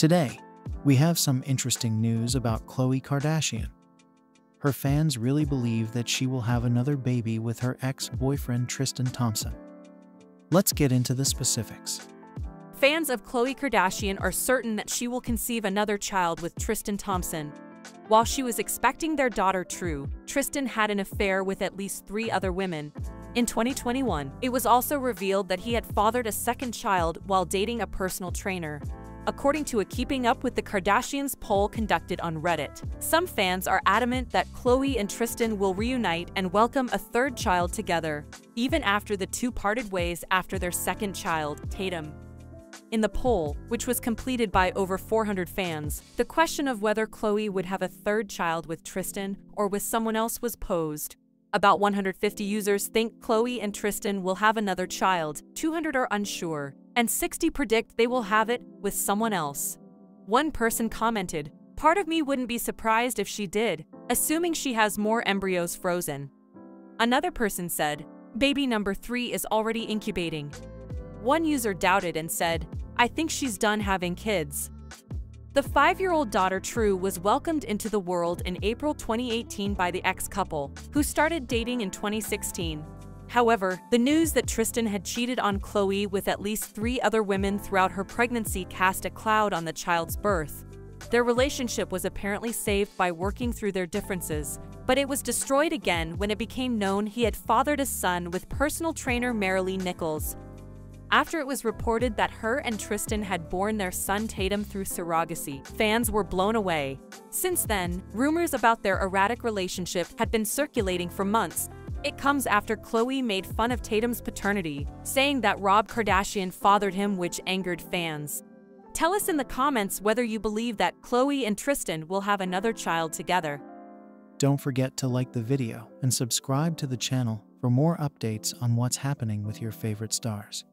Today, we have some interesting news about Khloe Kardashian. Her fans really believe that she will have another baby with her ex-boyfriend Tristan Thompson. Let's get into the specifics. Fans of Khloe Kardashian are certain that she will conceive another child with Tristan Thompson. While she was expecting their daughter True, Tristan had an affair with at least 3 other women. In 2021, it was also revealed that he had fathered a second child while dating a personal trainer. According to a Keeping Up with the Kardashians poll conducted on Reddit, some fans are adamant that Khloe and Tristan will reunite and welcome a third child together, even after the two parted ways after their second child, Tatum. In the poll, which was completed by over 400 fans, the question of whether Khloe would have a third child with Tristan or with someone else was posed. About 150 users think Khloe and Tristan will have another child, 200 are unsure, and 60 predict they will have it with someone else. One person commented, "Part of me wouldn't be surprised if she did, assuming she has more embryos frozen." Another person said, "Baby number 3 is already incubating." One user doubted and said, "I think she's done having kids." The 5-year-old daughter True was welcomed into the world in April 2018 by the ex-couple, who started dating in 2016. However, the news that Tristan had cheated on Khloe with at least 3 other women throughout her pregnancy cast a cloud on the child's birth. Their relationship was apparently saved by working through their differences, but it was destroyed again when it became known he had fathered a son with personal trainer Maralee Nichols. After it was reported that her and Tristan had borne their son Tatum through surrogacy, fans were blown away. Since then, rumors about their erratic relationship had been circulating for months. It comes after Khloe made fun of Tatum's paternity, saying that Rob Kardashian fathered him, which angered fans. Tell us in the comments whether you believe that Khloe and Tristan will have another child together. Don't forget to like the video and subscribe to the channel for more updates on what's happening with your favorite stars.